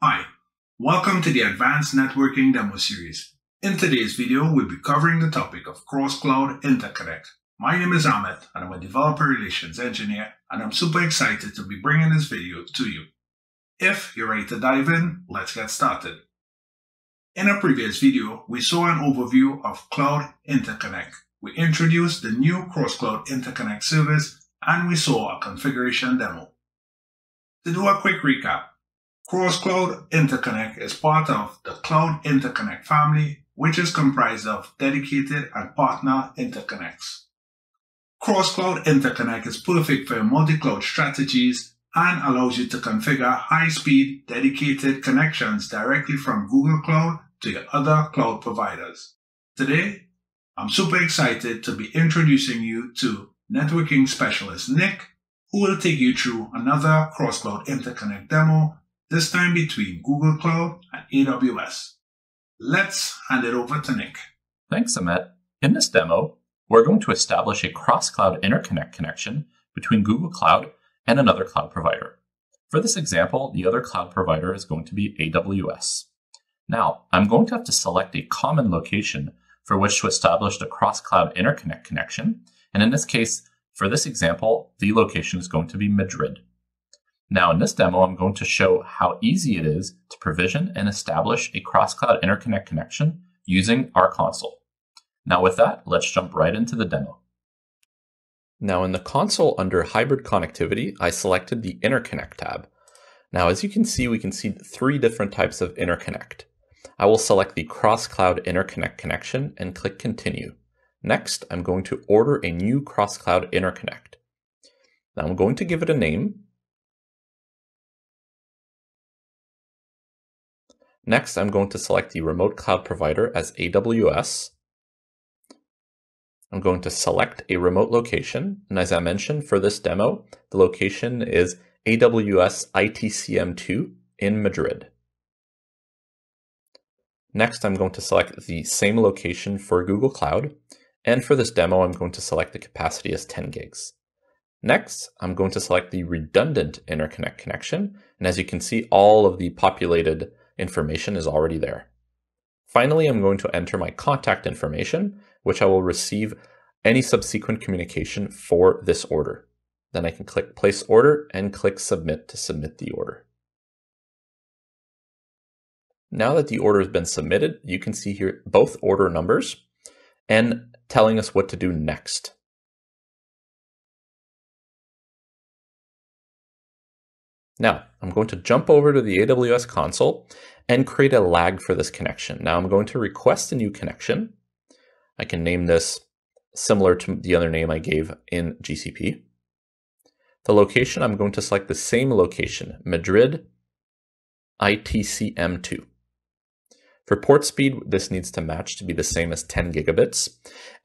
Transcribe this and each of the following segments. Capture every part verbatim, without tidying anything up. Hi, welcome to the Advanced Networking Demo Series. In today's video, we'll be covering the topic of Cross-Cloud Interconnect. My name is Ammett, and I'm a Developer Relations Engineer, and I'm super excited to be bringing this video to you. If you're ready to dive in, let's get started. In a previous video, we saw an overview of Cloud Interconnect. We introduced the new Cross-Cloud Interconnect service, and we saw a configuration demo. To do a quick recap, Cross-Cloud Interconnect is part of the Cloud Interconnect family, which is comprised of dedicated and partner interconnects. Cross-Cloud Interconnect is perfect for multi-cloud strategies and allows you to configure high-speed, dedicated connections directly from Google Cloud to your other cloud providers. Today, I'm super excited to be introducing you to networking specialist Nick, who will take you through another Cross-Cloud Interconnect demo, this time between Google Cloud and A W S. Let's hand it over to Nick. Thanks, Ammett. In this demo, we're going to establish a cross-cloud interconnect connection between Google Cloud and another cloud provider. For this example, the other cloud provider is going to be A W S. Now, I'm going to have to select a common location for which to establish the cross-cloud interconnect connection. And in this case, for this example, the location is going to be Madrid. Now, in this demo, I'm going to show how easy it is to provision and establish a cross-cloud interconnect connection using our console. Now with that, let's jump right into the demo. Now in the console under hybrid connectivity, I selected the interconnect tab. Now, as you can see, we can see three different types of interconnect. I will select the cross-cloud interconnect connection and click continue. Next, I'm going to order a new cross-cloud interconnect. Now I'm going to give it a name. Next, I'm going to select the remote cloud provider as A W S. I'm going to select a remote location, and as I mentioned, for this demo, the location is A W S I T C M two in Madrid. Next, I'm going to select the same location for Google Cloud, and for this demo, I'm going to select the capacity as ten gigs. Next, I'm going to select the redundant interconnect connection, and as you can see, all of the populated information is already there. Finally, I'm going to enter my contact information, which I will receive any subsequent communication for this order. Then I can click place order and click submit to submit the order. Now that the order has been submitted, you can see here both order numbers and telling us what to do next. Now, I'm going to jump over to the A W S console and create a lag for this connection. Now I'm going to request a new connection. I can name this similar to the other name I gave in G C P. The location, I'm going to select the same location, Madrid I T C M two. For port speed, this needs to match to be the same as ten gigabits.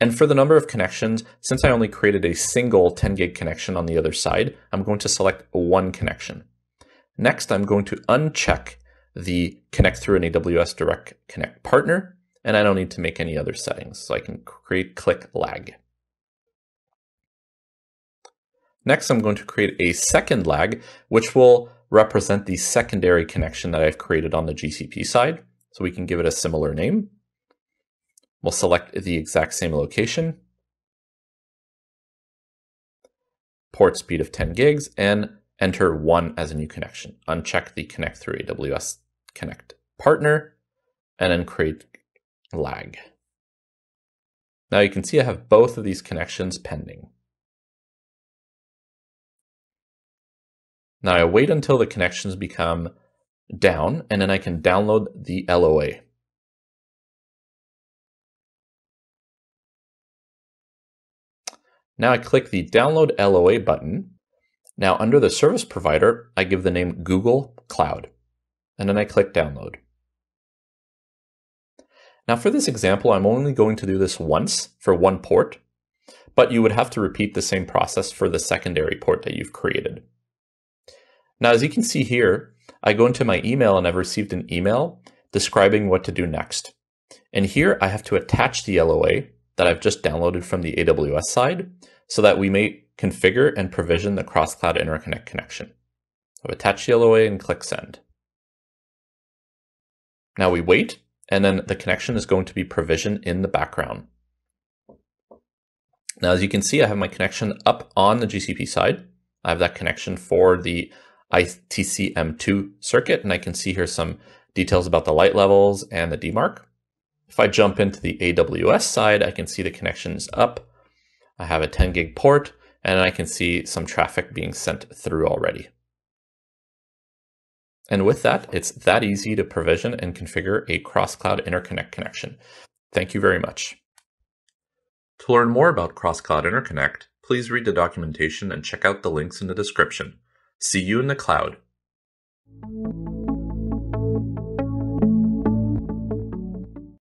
And for the number of connections, since I only created a single ten gig connection on the other side, I'm going to select one connection. Next, I'm going to uncheck the connect through an A W S Direct Connect partner, and I don't need to make any other settings, so I can create click lag. Next, I'm going to create a second lag, which will represent the secondary connection that I've created on the G C P side. So we can give it a similar name. We'll select the exact same location, port speed of ten gigs, and enter one as a new connection. Uncheck the connect through A W S Connect partner, and then create lag. Now you can see I have both of these connections pending. Now I wait until the connections become down, and then I can download the L O A. Now I click the download L O A button. Now under the service provider, I give the name Google Cloud, and then I click download. Now for this example, I'm only going to do this once for one port, but you would have to repeat the same process for the secondary port that you've created. Now, as you can see here, I go into my email and I've received an email describing what to do next. And here I have to attach the L O A that I've just downloaded from the A W S side so that we may configure and provision the cross-cloud interconnect connection. I've attached the L O A and click send. Now we wait, and then the connection is going to be provisioned in the background. Now, as you can see, I have my connection up on the G C P side. I have that connection for the I T C M two circuit, and I can see here some details about the light levels and the D MARC. If I jump into the A W S side, I can see the connection's up. I have a ten gig port, and I can see some traffic being sent through already. And with that, it's that easy to provision and configure a cross-cloud interconnect connection. Thank you very much. To learn more about Cross-Cloud Interconnect, please read the documentation and check out the links in the description. See you in the cloud.